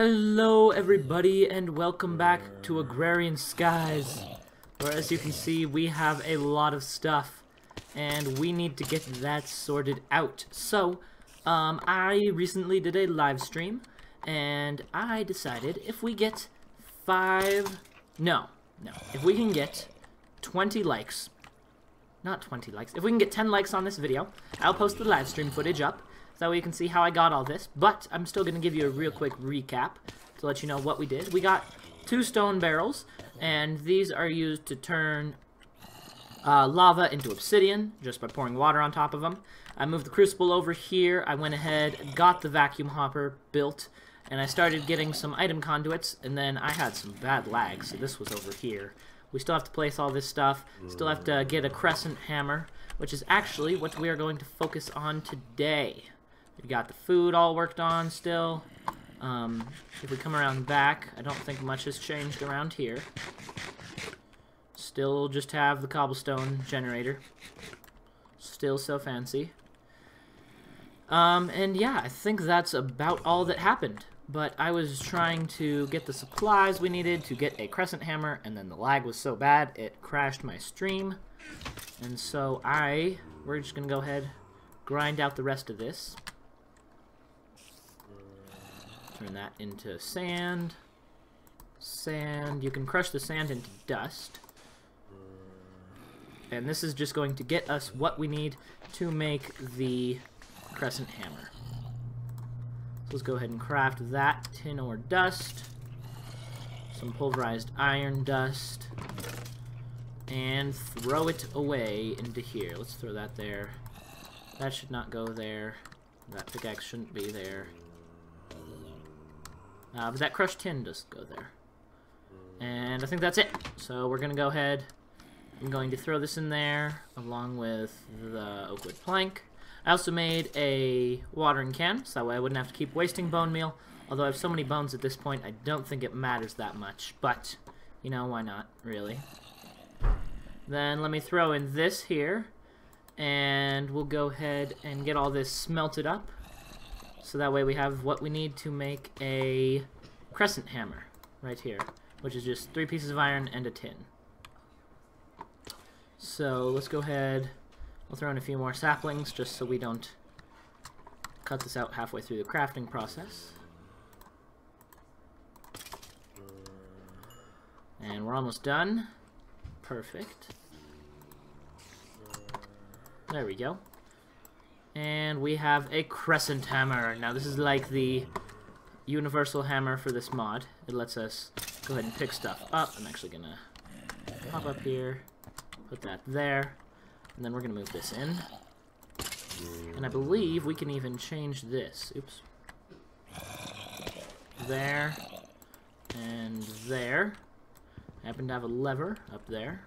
Hello everybody and welcome back to Agrarian Skies, where as you can see we have a lot of stuff and we need to get that sorted out. So I recently did a live stream and I decided if we get if we can get 20 likes, not 20 likes, if we can get 10 likes on this video, I'll post the live stream footage up. That way you can see how I got all this, but I'm still going to give you a real quick recap to let you know what we did. We got 2 stone barrels, and these are used to turn lava into obsidian just by pouring water on top of them. I moved the crucible over here. I went ahead, got the vacuum hopper built, and I started getting some item conduits, and then I had some bad lag, so this was over here. We still have to place all this stuff, still have to get a crescent hammer, which is actually what we are going to focus on today. We got the food all worked on still. If we come around back, I don't think much has changed around here. Still just have the cobblestone generator. Still so fancy. And yeah, I think that's about all that happened. But I was trying to get the supplies we needed to get a crescent hammer, and then the lag was so bad it crashed my stream. And so we're just gonna go ahead, grind out the rest of this. Turn that into sand. Sand. You can crush the sand into dust. And this is just going to get us what we need to make the crescent hammer. So let's go ahead and craft that. Tin ore dust. Some pulverized iron dust. And throw it away into here. Let's throw that there. That should not go there. That pickaxe shouldn't be there. But that crushed tin does go there. And I think that's it. So we're going to go ahead. I'm going to throw this in there along with the oak wood plank. I also made a watering can, so that way I wouldn't have to keep wasting bone meal. Although I have so many bones at this point, I don't think it matters that much. But, you know, why not, really? Then let me throw in this here. And we'll go ahead and get all this smelted up. So that way we have what we need to make a crescent hammer right here, which is just 3 pieces of iron and a tin. So let's go ahead, we'll throw in a few more saplings just so we don't cut this out halfway through the crafting process. And we're almost done. Perfect. There we go. And we have a crescent hammer. Now this is like the universal hammer for this mod. It lets us go ahead and pick stuff up. I'm actually going to pop up here, put that there, and then we're going to move this in. And I believe we can even change this. Oops. There. And there. I happen to have a lever up there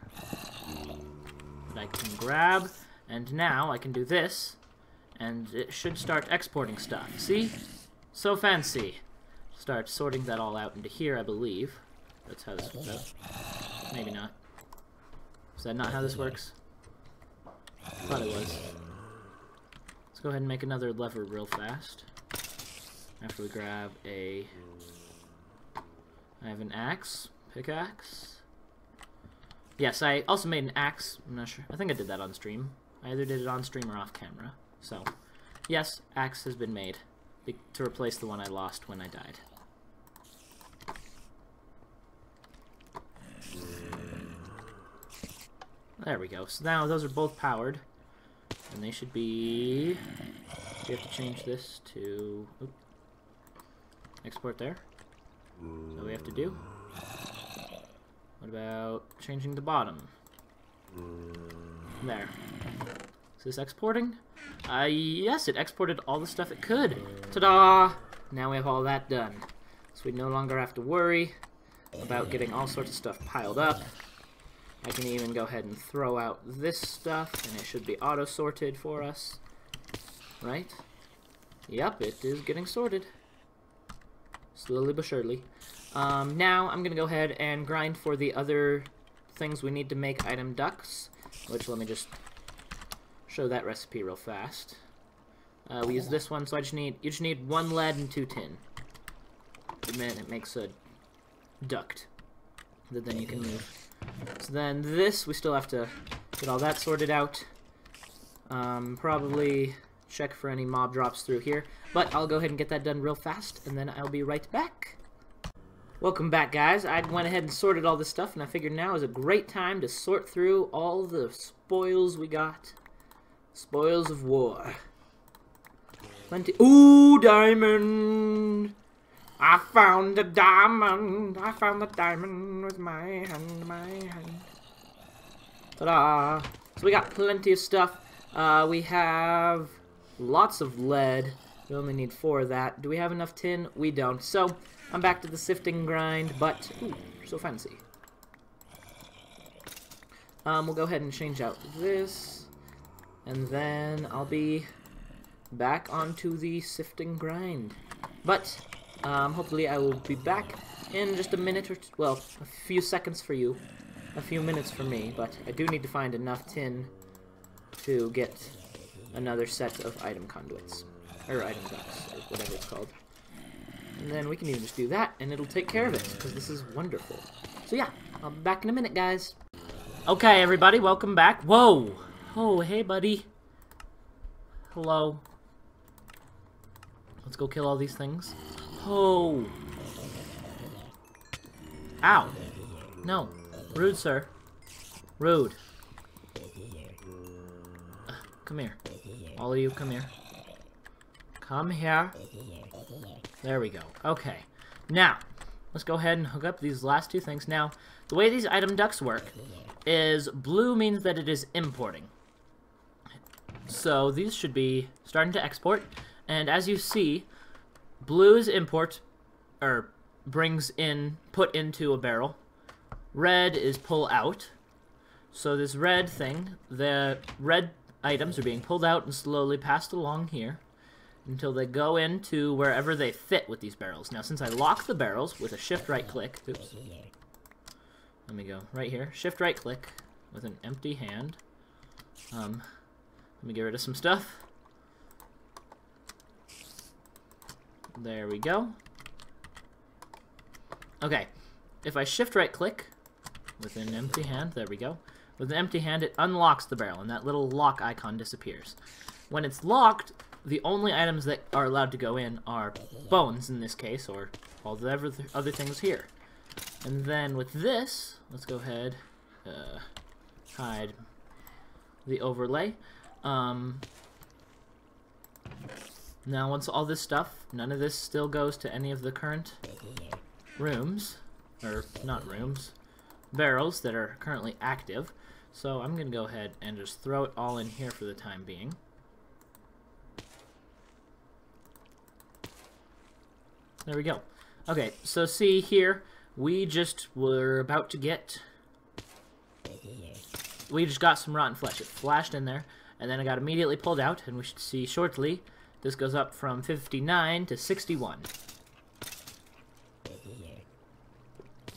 that I can grab. And now I can do this. And it should start exporting stuff. See? So fancy. Start sorting that all out into here, I believe. That's how this works. Maybe not. Is that not how this works? Thought it was. Let's go ahead and make another lever real fast. After we grab a... I have an axe. Pickaxe. Yes, I also made an axe. I'm not sure. I think I did that on stream. I either did it on stream or off camera. So, yes, axe has been made to replace the one I lost when I died. There we go. So now those are both powered. And they should be... We have to change this to... Oop. Export there. That's what we have to do. What about changing the bottom? There. Is this exporting? Yes, it exported all the stuff it could. Ta-da! Now we have all that done. So we no longer have to worry about getting all sorts of stuff piled up. I can even go ahead and throw out this stuff, and it should be auto-sorted for us. Right? Yep, it is getting sorted. Slowly but surely. Now I'm going to go ahead and grind for the other things we need to make item ducts, which let me just... show that recipe real fast. We use this one, so I just need 1 lead and 2 tin. put them in, it makes a duct that then you can move. So then this, we still have to get all that sorted out. Probably check for any mob drops through here, but I'll go ahead and get that done real fast, and then I'll be right back. Welcome back, guys. I went ahead and sorted all this stuff, and I figured now is a great time to sort through all the spoils we got. Spoils of war. Plenty. Ooh, diamond! I found a diamond! I found the diamond with my hand, Ta-da! So we got plenty of stuff. We have lots of lead. We only need 4 of that. Do we have enough tin? We don't. So, I'm back to the sifting grind, but... Ooh, so fancy. We'll go ahead and change out this. And then I'll be back onto the sifting grind. But, hopefully I will be back in just a minute or two. Well, a few seconds for you. A few minutes for me. But I do need to find enough tin to get another set of item conduits. Or item box, or whatever it's called. And then we can even just do that, and it'll take care of it, because this is wonderful. So yeah, I'll be back in a minute, guys. Okay, everybody, welcome back. Whoa! Oh, hey, buddy. Hello. Let's go kill all these things. Oh! Ow! No. Rude, sir. Rude. Come here. All of you, come here. Come here. There we go. Okay. Now, let's go ahead and hook up these last 2 things. Now, the way these item ducts work is blue means that it is importing. So these should be starting to export. And as you see, blue is import, or brings in, put into a barrel. Red is pull out. So this red thing, the red items are being pulled out and slowly passed along here until they go into wherever they fit with these barrels. Now, since I lock the barrels with a shift right click, oops, let me go right here, shift right click with an empty hand. Let me get rid of some stuff. There we go. Okay, if I shift right click with an empty hand, there we go. With an empty hand, it unlocks the barrel, and that little lock icon disappears. When it's locked, the only items that are allowed to go in are bones, in this case, or all the other things here. And then with this, let's go ahead, hide the overlay. Now, once all this stuff, none of this still goes to any of the current rooms, or not rooms, barrels that are currently active. So I'm going to go ahead and just throw it all in here for the time being. There we go. Okay, so see here, we just were about to get... We just got some rotten flesh. It flashed in there, and then it got immediately pulled out, and we should see shortly, this goes up from 59 to 61.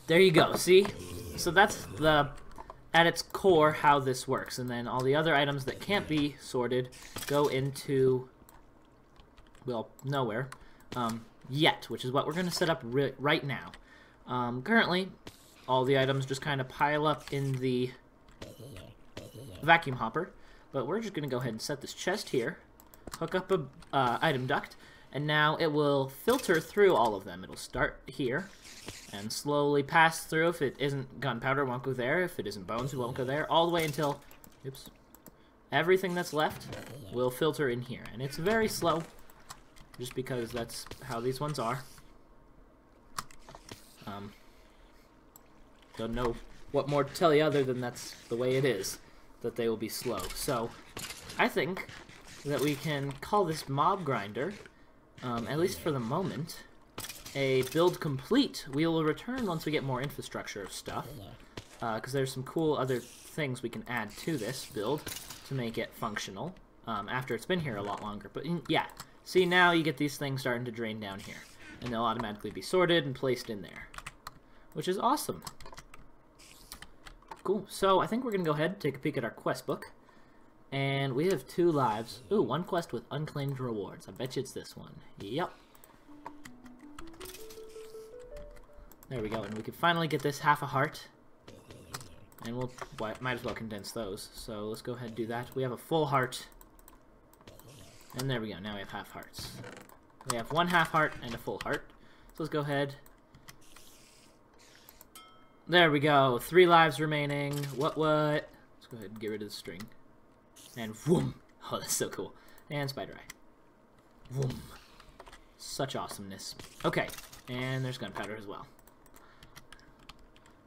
There you go, see? So that's the... at its core how this works, and then all the other items that can't be sorted go into, well, nowhere yet, which is what we're going to set up right now. Currently, all the items just kind of pile up in the vacuum hopper, but we're just going to go ahead and set this chest here, hook up a item duct, and now it will filter through all of them. It'll start here and slowly pass through. If it isn't gunpowder, it won't go there. If it isn't bones, it won't go there. All the way until, oops, everything that's left will filter in here. And it's very slow, just because that's how these ones are. Don't know what more to tell you other than that's the way it is, that they will be slow. So, I think that we can call this mob grinder, at least for the moment, a build complete. We will return once we get more infrastructure of stuff, because there's some cool other things we can add to this build to make it functional after it's been here a lot longer. But yeah, see, now you get these things starting to drain down here, and they'll automatically be sorted and placed in there, which is awesome. Cool. So I think we're gonna go ahead and take a peek at our quest book, and we have 2 lives. Ooh, 1 quest with unclaimed rewards. I bet you it's this one. Yep. There we go, and we can finally get this half a heart. And we'll might as well condense those. So let's go ahead and do that. We have a full heart. And there we go, now we have half hearts. We have one half heart and a full heart. So let's go ahead. There we go, 3 lives remaining. What? Let's go ahead and get rid of the string. And whoom! Oh, that's so cool. And spider eye. Whoom. Such awesomeness. Okay, and there's gunpowder as well.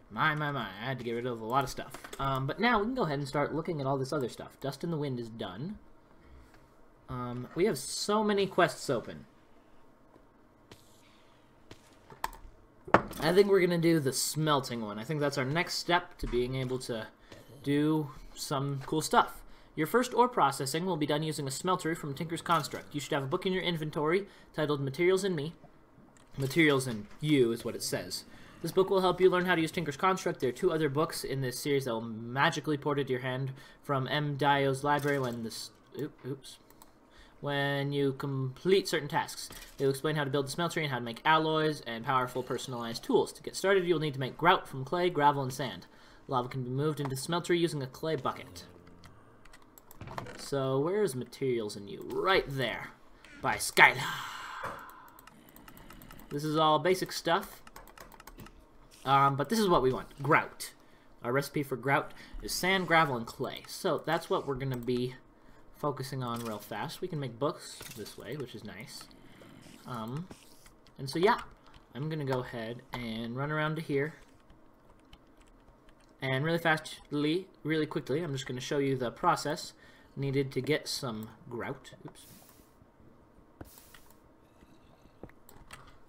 My, I had to get rid of a lot of stuff. But now we can go ahead and start looking at all this other stuff. Dust in the Wind is done. We have so many quests open. I think we're going to do the smelting one. I think that's our next step to being able to do some cool stuff. Your first ore processing will be done using a smeltery from Tinker's Construct. You should have a book in your inventory titled Materials in Me. Materials in You is what it says. This book will help you learn how to use Tinker's Construct. There are 2 other books in this series that will magically port into your hand from M. Dio's library when this... Oops. When you complete certain tasks. They will explain how to build the smeltery and how to make alloys and powerful personalized tools. To get started, you will need to make grout from clay, gravel, and sand. Lava can be moved into the smeltery using a clay bucket. So, where is Materials in You? Right there. By Skylar. This is all basic stuff. But this is what we want. Grout. Our recipe for grout is sand, gravel, and clay. So, that's what we're going to be focusing on real fast. We can make books this way, which is nice. And so yeah, I'm gonna go ahead and run around to here, and really quickly I'm just gonna show you the process needed to get some grout. Oops.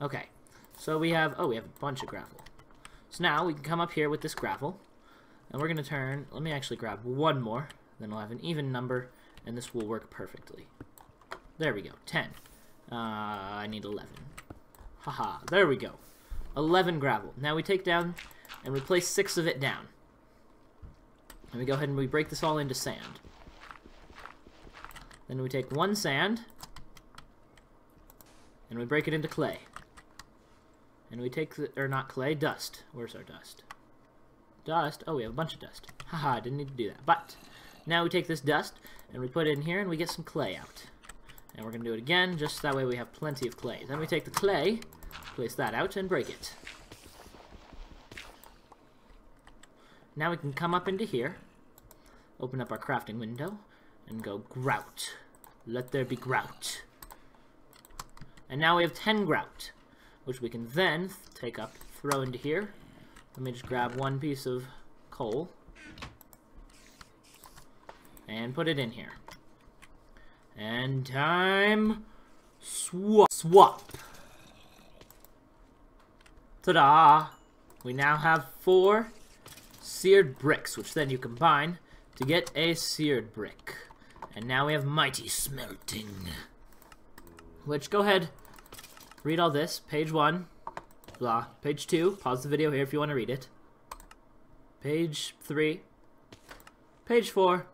Okay, so we have a bunch of gravel. So now we can come up here with this gravel, and we're gonna turn, let me actually grab one more, then we'll have an even number. And this will work perfectly. There we go. 10. I need 11. Haha. There we go. 11 gravel. Now we take down and we place 6 of it down. And we go ahead and we break this all into sand. Then we take 1 sand and we break it into clay. And we take the, or not clay, dust. Where's our dust? Dust. Oh, we have a bunch of dust. Haha, I didn't need to do that. But now we take this dust, and we put it in here, and we get some clay out. And we're going to do it again, just that way we have plenty of clay. Then we take the clay, place that out, and break it. Now we can come up into here, open up our crafting window, and go grout. Let there be grout. And now we have 10 grout, which we can then take up, throw into here. Let me just grab one piece of coal. And put it in here. And time... Swap! Ta-da! We now have 4 seared bricks, which then you combine to get a seared brick. And now we have mighty smelting. Which, go ahead, read all this. Page 1, blah. Page 2, pause the video here if you want to read it. Page 3, page 4,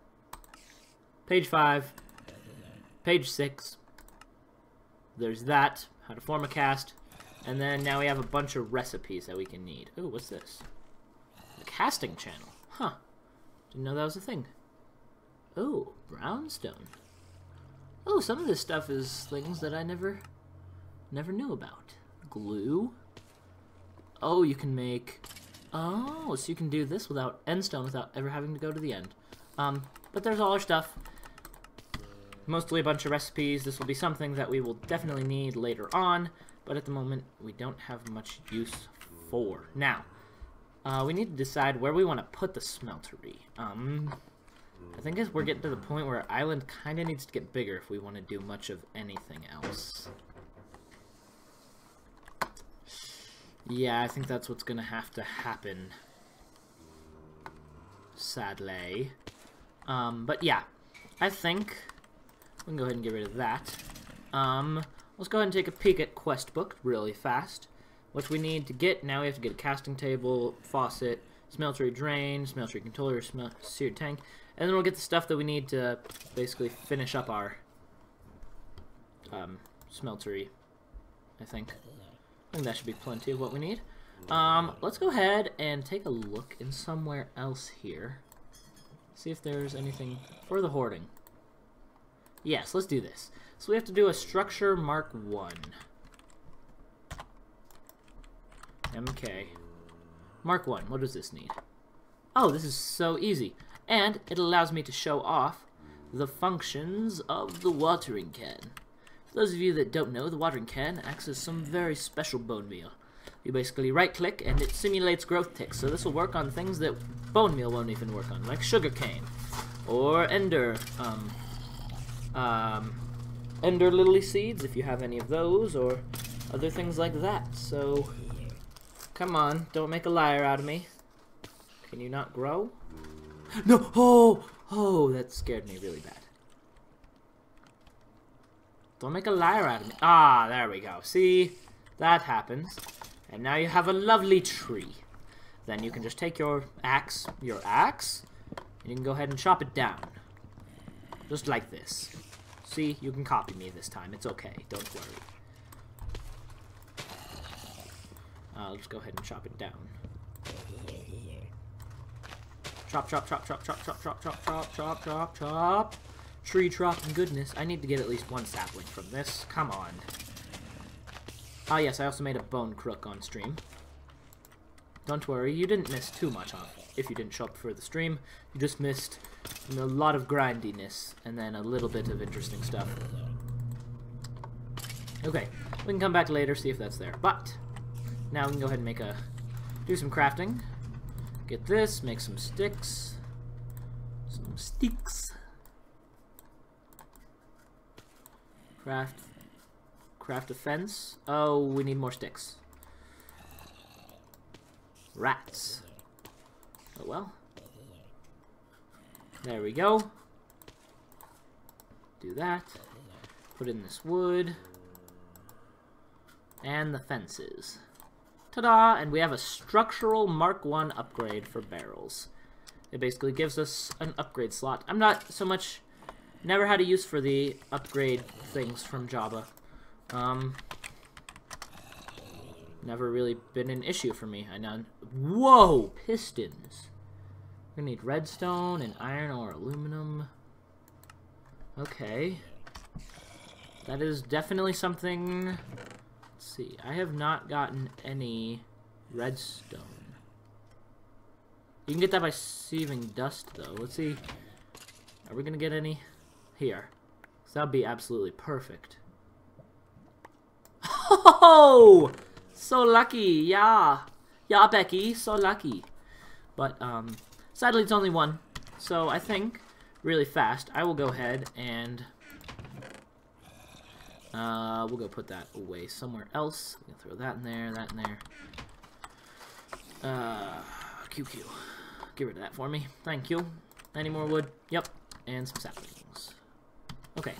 Page 5, page 6, there's that, how to form a cast, and then now we have a bunch of recipes that we can need. Ooh, what's this? The casting channel. Huh. Didn't know that was a thing. Ooh, brownstone. Oh, some of this stuff is things that I never knew about. Glue. Oh, you can make... Oh, so you can do this without end stone without ever having to go to the end. But there's all our stuff. Mostly a bunch of recipes. This will be something that we will definitely need later on, but at the moment we don't have much use for. Now, we need to decide where we want to put the smeltery. I think as we're getting to the point where our island kind of needs to get bigger if we want to do much of anything else. Yeah, I think that's what's going to have to happen. Sadly. But yeah, I think we can go ahead and get rid of that. Let's go ahead and take a peek at quest book really fast. What we need to get, now we have to get a casting table, faucet, smeltery drain, smeltery controller, seared tank, and then we'll get the stuff that we need to basically finish up our smeltery, I think. I think that should be plenty of what we need. Let's go ahead and take a look in somewhere else here. See if there's anything for the hoarding. Yes, let's do this. So we have to do a structure mark 1. MK. Mark 1, what does this need? Oh, this is so easy. And it allows me to show off the functions of the watering can. For those of you that don't know, the watering can acts as some very special bone meal. You basically right-click and it simulates growth ticks, so this will work on things that bone meal won't even work on, like sugarcane, or ender lily seeds, if you have any of those, or other things like that. So, come on, don't make a liar out of me. Can you not grow? No! Oh, that scared me really bad. Don't make a liar out of me. Ah, there we go. See? That happens. And now you have a lovely tree. Then you can just take your axe, and you can go ahead and chop it down. Just like this. See? You can copy me this time. It's okay. Don't worry. I'll just go ahead and chop it down. Chop, chop, chop, chop, chop, chop, chop, chop, chop, chop, chop, chop. Tree chopping goodness. I need to get at least one sapling from this. Come on. Ah, yes, I also made a bone crook on stream. Don't worry, you didn't miss too much on it. If you didn't show up for the stream, you just missed a lot of grindiness and then a little bit of interesting stuff. Okay, we can come back later, see if that's there. But now we can go ahead and do some crafting. Get this, make some sticks. Some sticks. Craft a fence. Oh, we need more sticks. Rats. Oh well. There we go. Do that. Put in this wood. And the fences. Ta-da! And we have a structural Mark 1 upgrade for barrels. It basically gives us an upgrade slot. I'm not so much... Never had a use for the upgrade things from Java. Never really been an issue for me. I know. Whoa! Pistons. We're gonna need redstone and iron or aluminum. Okay. That is definitely something. Let's see. I have not gotten any redstone. You can get that by sieving dust, though. Let's see. Are we gonna get any? Here. So that'd be absolutely perfect. Oh, so lucky, yeah. Yeah, Becky, so lucky. But, sadly it's only one. So I think, really fast, I will go ahead and... we'll go put that away somewhere else. We can throw that in there, that in there. QQ. Get rid of that for me. Thank you. Any more wood? Yep. And some saplings. Okay.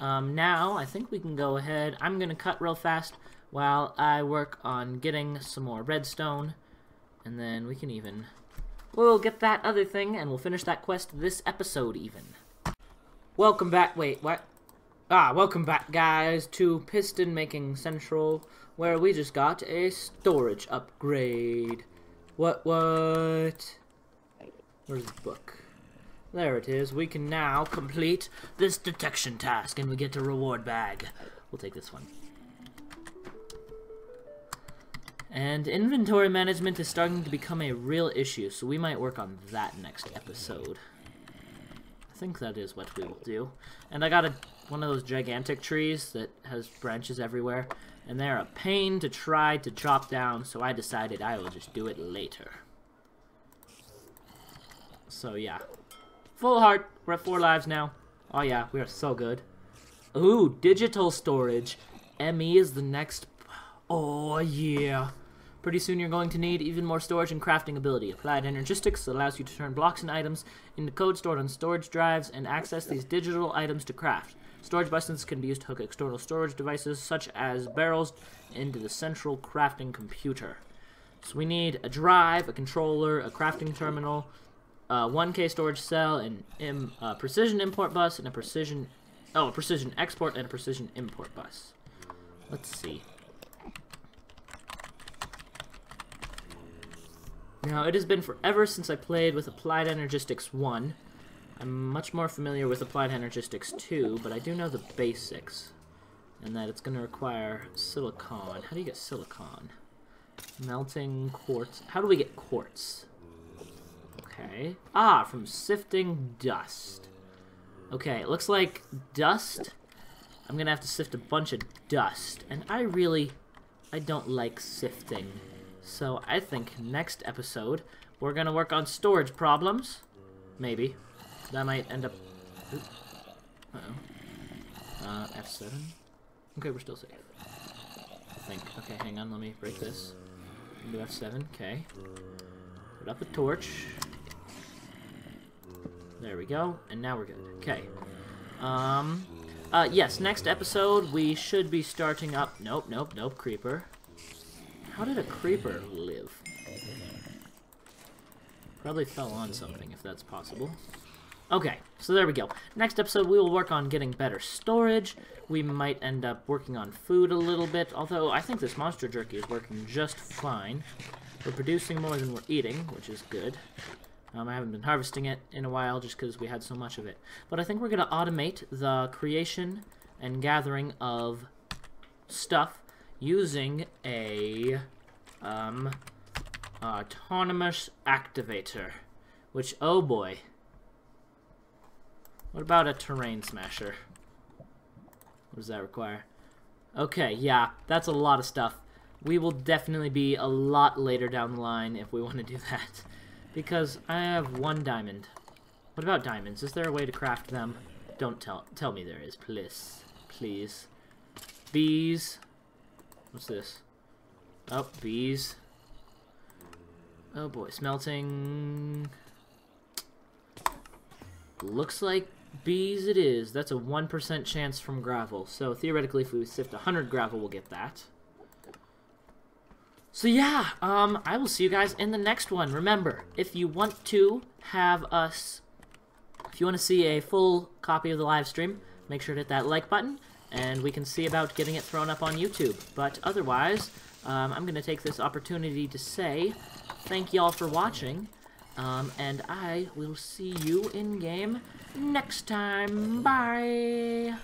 Now, I think we can go ahead. I'm going to cut real fast while I work on getting some more redstone. And then we can even... We'll get that other thing, and we'll finish that quest this episode, even. Welcome back. Wait, what? Ah, welcome back, guys, to Piston Making Central, where we just got a storage upgrade. What? Where's the book? There it is. We can now complete this detection task, and we get a reward bag. We'll take this one. And inventory management is starting to become a real issue, so we might work on that next episode. I think that is what we will do. And I got one of those gigantic trees that has branches everywhere, and they're a pain to try to chop down, so I decided I will just do it later. So, yeah. Full heart. We're at 4 lives now. Oh yeah, we are so good. Ooh, digital storage. ME is the next... Oh yeah. Pretty soon you're going to need even more storage and crafting ability. Applied Energistics allows you to turn blocks and items into code stored on storage drives and access these digital items to craft. Storage buttons can be used to hook external storage devices, such as barrels, into the central crafting computer. So we need a drive, a controller, a crafting terminal... 1K storage cell, a precision import bus, and a precision export and a precision import bus. Let's see. Now, it has been forever since I played with Applied Energistics 1. I'm much more familiar with Applied Energistics 2, but I do know the basics. And that it's going to require silicon. How do you get silicon? Melting quartz. How do we get quartz? Okay. Ah, from sifting dust. Okay, it looks like dust. I'm going to have to sift a bunch of dust. And I don't like sifting. So I think next episode, we're going to work on storage problems. Maybe. That might end up... Uh-oh. F7. Okay, we're still safe. I think. Okay, hang on, let me break this. Do F7, okay. Put up a torch. There we go, and now we're good. Okay. Yes, next episode we should be starting up... Nope, nope, nope, creeper. How did a creeper live? Probably fell on something, if that's possible. Okay, so there we go. Next episode, we will work on getting better storage. We might end up working on food a little bit, although I think this monster jerky is working just fine. We're producing more than we're eating, which is good. I haven't been harvesting it in a while just because we had so much of it. But I think we're going to automate the creation and gathering of stuff using a autonomous activator, which, oh boy. What about a terrain smasher? What does that require? Okay, yeah, that's a lot of stuff. We will definitely be a lot later down the line if we want to do that, because I have one diamond. What about diamonds? Is there a way to craft them? Don't tell me there is, please. Please. Bees. What's this? Oh, bees. Oh boy, smelting. Looks like bees it is. That's a 1% chance from gravel. So theoretically, if we sift 100 gravel, we'll get that. So yeah, I will see you guys in the next one. Remember, if you want to see a full copy of the live stream, make sure to hit that like button. And we can see about getting it thrown up on YouTube. But otherwise, I'm going to take this opportunity to say thank y'all for watching, and I will see you in-game next time. Bye!